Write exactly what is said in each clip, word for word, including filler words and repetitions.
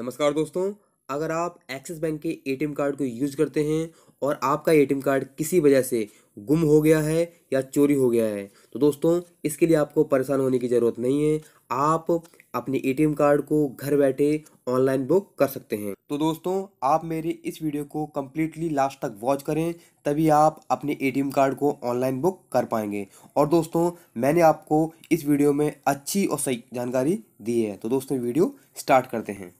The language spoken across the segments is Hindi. नमस्कार दोस्तों, अगर आप एक्सिस बैंक के एटीएम कार्ड को यूज करते हैं और आपका एटीएम कार्ड किसी वजह से गुम हो गया है या चोरी हो गया है तो दोस्तों इसके लिए आपको परेशान होने की ज़रूरत नहीं है। आप अपने एटीएम कार्ड को घर बैठे ऑनलाइन बुक कर सकते हैं। तो दोस्तों आप मेरे इस वीडियो को कम्प्लीटली लास्ट तक वॉच करें, तभी आप अपने एटीएम कार्ड को ऑनलाइन बुक कर पाएंगे। और दोस्तों मैंने आपको इस वीडियो में अच्छी और सही जानकारी दी है, तो दोस्तों वीडियो स्टार्ट करते हैं।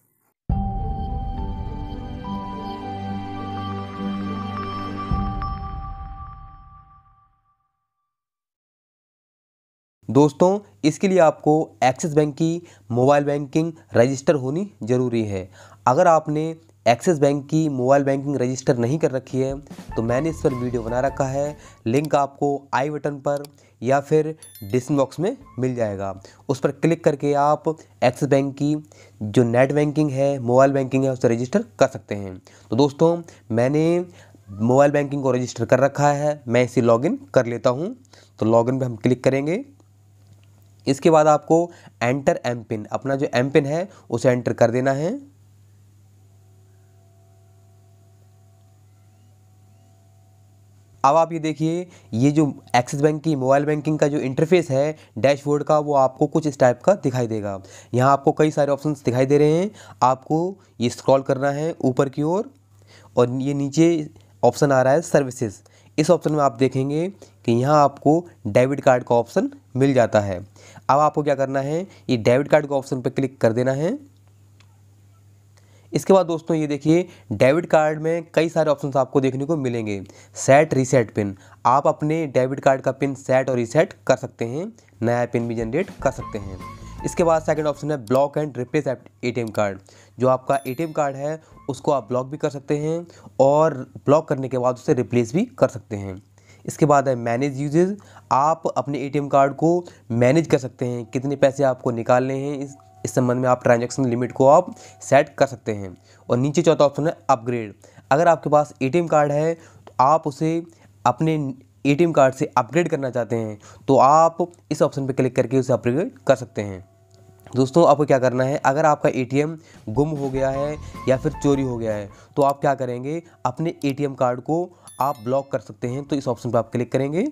दोस्तों इसके लिए आपको एक्सिस बैंक की मोबाइल बैंकिंग रजिस्टर होनी ज़रूरी है। अगर आपने एक्सिस बैंक की मोबाइल बैंकिंग रजिस्टर नहीं कर रखी है तो मैंने इस पर वीडियो बना रखा है, लिंक आपको आई बटन पर या फिर डिस्क्रिप्शन बॉक्स में मिल जाएगा। उस पर क्लिक करके आप एक्सिस बैंक की जो नेट बैंकिंग है, मोबाइल बैंकिंग है, उससे रजिस्टर कर सकते हैं। तो दोस्तों मैंने मोबाइल बैंकिंग को रजिस्टर कर रखा है, मैं इसे लॉगिन कर लेता हूँ। तो लॉगिन पर हम क्लिक करेंगे। इसके बाद आपको एंटर एम पिन, अपना जो एम पिन है उसे एंटर कर देना है। अब आप ये देखिए, ये जो एक्सिस बैंक की मोबाइल बैंकिंग का जो इंटरफेस है डैशबोर्ड का, वो आपको कुछ इस टाइप का दिखाई देगा। यहाँ आपको कई सारे ऑप्शंस दिखाई दे रहे हैं। आपको ये स्क्रॉल करना है ऊपर की ओर और, और ये नीचे ऑप्शन आ रहा है सर्विसेज। इस ऑप्शन में आप देखेंगे कि यहाँ आपको डेबिट कार्ड का ऑप्शन मिल जाता है। अब आपको क्या करना है, ये डेबिट कार्ड के ऑप्शन पर क्लिक कर देना है। इसके बाद दोस्तों ये देखिए, डेबिट कार्ड में कई सारे ऑप्शंस आपको देखने को मिलेंगे। सेट रीसेट पिन, आप अपने डेबिट कार्ड का पिन सेट और रीसेट कर सकते हैं, नया पिन भी जनरेट कर सकते हैं। इसके बाद सेकंड ऑप्शन है block and replace ATM card. जो आपका एटीएम कार्ड है उसको आप ब्लॉक भी कर सकते हैं और ब्लॉक करने के बाद उसे रिप्लेस भी कर सकते हैं। इसके बाद है मैनेज यूजेज, आप अपने एटीएम कार्ड को मैनेज कर सकते हैं, कितने पैसे आपको निकालने हैं इस इस संबंध में आप ट्रांजैक्शन लिमिट को आप सेट कर सकते हैं। और नीचे चौथा ऑप्शन है अपग्रेड, अगर आपके पास एटीएम कार्ड है तो आप उसे अपने एटीएम कार्ड से अपग्रेड करना चाहते हैं तो आप इस ऑप्शन पर क्लिक करके उसे अपग्रेड कर सकते हैं। दोस्तों आपको क्या करना है, अगर आपका एटीएम गुम हो गया है या फिर चोरी हो गया है तो आप क्या करेंगे, अपने एटीएम कार्ड को आप ब्लॉक कर सकते हैं। तो इस ऑप्शन पर आप क्लिक करेंगे।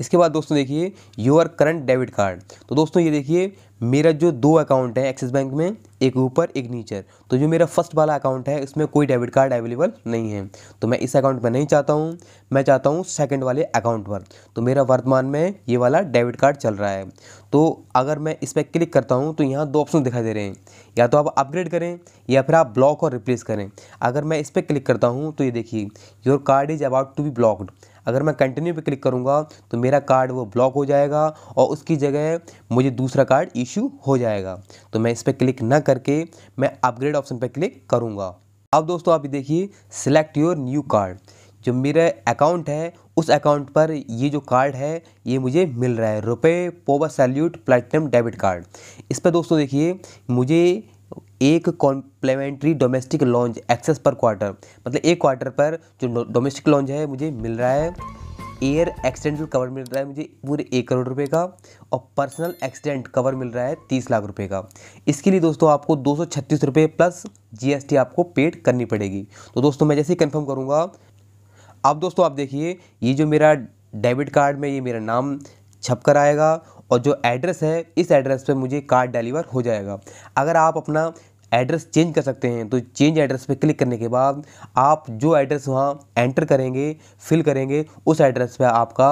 इसके बाद दोस्तों देखिए, योर करंट डेबिट कार्ड। तो दोस्तों ये देखिए, मेरा जो दो अकाउंट है एक्सिस बैंक में, एक ऊपर एक नीचे, तो जो मेरा फर्स्ट वाला अकाउंट है इसमें कोई डेबिट कार्ड अवेलेबल नहीं है। तो मैं इस अकाउंट पर नहीं चाहता हूँ, मैं चाहता हूँ सेकंड वाले अकाउंट पर। तो मेरा वर्तमान में ये वाला डेबिट कार्ड चल रहा है। तो अगर मैं इस पर क्लिक करता हूँ तो यहाँ दो ऑप्शन दिखाई दे रहे हैं, या तो आप अपग्रेड करें या फिर आप ब्लॉक और रिप्लेस करें। अगर मैं इस पर क्लिक करता हूँ तो ये देखिए, your card is about to be blocked. अगर मैं कंटिन्यू पे क्लिक करूँगा तो मेरा कार्ड वो ब्लॉक हो जाएगा और उसकी जगह मुझे दूसरा कार्ड इशू हो जाएगा। तो मैं इस पर क्लिक ना करके मैं अपग्रेड ऑप्शन पर क्लिक करूँगा। अब दोस्तों आप ये देखिए, सिलेक्ट योर न्यू कार्ड, जो मेरा अकाउंट है उस अकाउंट पर ये जो कार्ड है ये मुझे मिल रहा है, रुपए power salute platinum debit card. इस पर दोस्तों देखिए, मुझे एक complimentary domestic lounge access per quarter, मतलब एक क्वार्टर पर जो डोमेस्टिक लॉन्च है मुझे मिल रहा है। एयर एक्सीडेंटल कवर मिल रहा है मुझे पूरे एक करोड़ रुपए का, और पर्सनल एक्सीडेंट कवर मिल रहा है तीस लाख रुपए का। इसके लिए दोस्तों आपको दो सौ छत्तीस रुपये प्लस जीएसटी आपको पेड करनी पड़ेगी। तो दोस्तों मैं जैसे ही कन्फर्म करूँगा, अब दोस्तों आप देखिए, ये जो मेरा डेबिट कार्ड में ये मेरा नाम छप कर आएगा और जो एड्रेस है इस एड्रेस पर मुझे कार्ड डिलीवर हो जाएगा। अगर आप अपना एड्रेस चेंज कर सकते हैं तो चेंज एड्रेस पे क्लिक करने के बाद आप जो एड्रेस वहाँ एंटर करेंगे, फिल करेंगे, उस एड्रेस पे आपका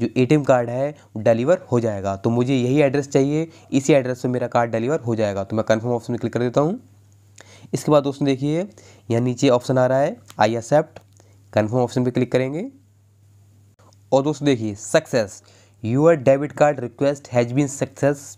जो एटीएम कार्ड है डिलीवर हो जाएगा। तो मुझे यही एड्रेस चाहिए, इसी एड्रेस पे मेरा कार्ड डिलीवर हो जाएगा। तो मैं कंफर्म ऑप्शन में क्लिक कर देता हूँ। इसके बाद दोस्तों देखिए, यहाँ नीचे ऑप्शन आ रहा है आई एक्सेप्ट, कन्फर्म ऑप्शन पर क्लिक करेंगे। और दोस्तों देखिए, success your debit card request has been success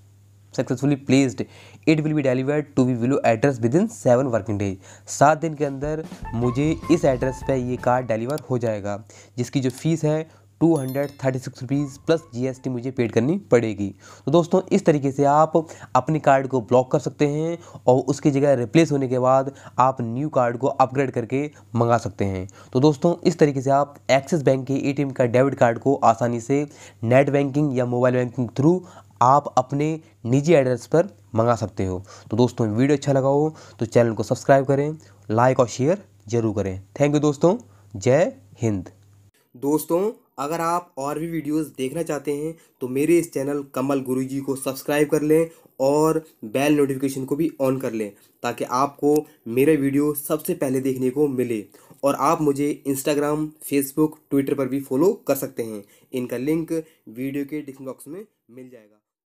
successfully placed, it will be delivered to be below address within seven working days. सात दिन के अंदर मुझे इस एड्रेस पे ये कार्ड डिलीवर हो जाएगा, जिसकी जो फीस है two hundred thirty six rupees plus GST मुझे पेड करनी पड़ेगी। तो दोस्तों इस तरीके से आप अपने कार्ड को ब्लॉक कर सकते हैं और उसकी जगह रिप्लेस होने के बाद आप न्यू कार्ड को अपग्रेड करके मंगा सकते हैं। तो दोस्तों इस तरीके से आप एक्सिस बैंक के एटीएम का डेबिट कार्ड को आसानी से नेट बैंकिंग या मोबाइल बैंकिंग थ्रू आप अपने निजी एड्रेस पर मंगा सकते हो। तो दोस्तों वीडियो अच्छा लगा हो तो चैनल को सब्सक्राइब करें, लाइक और शेयर ज़रूर करें। थैंक यू दोस्तों, जय हिंद। दोस्तों अगर आप और भी वीडियोस देखना चाहते हैं तो मेरे इस चैनल कमल गुरुजी को सब्सक्राइब कर लें और बेल नोटिफिकेशन को भी ऑन कर लें ताकि आपको मेरे वीडियो सबसे पहले देखने को मिले। और आप मुझे इंस्टाग्राम, फेसबुक, ट्विटर पर भी फॉलो कर सकते हैं। इनका लिंक वीडियो के डिस्क्रिप्शन बॉक्स में मिल जाएगा।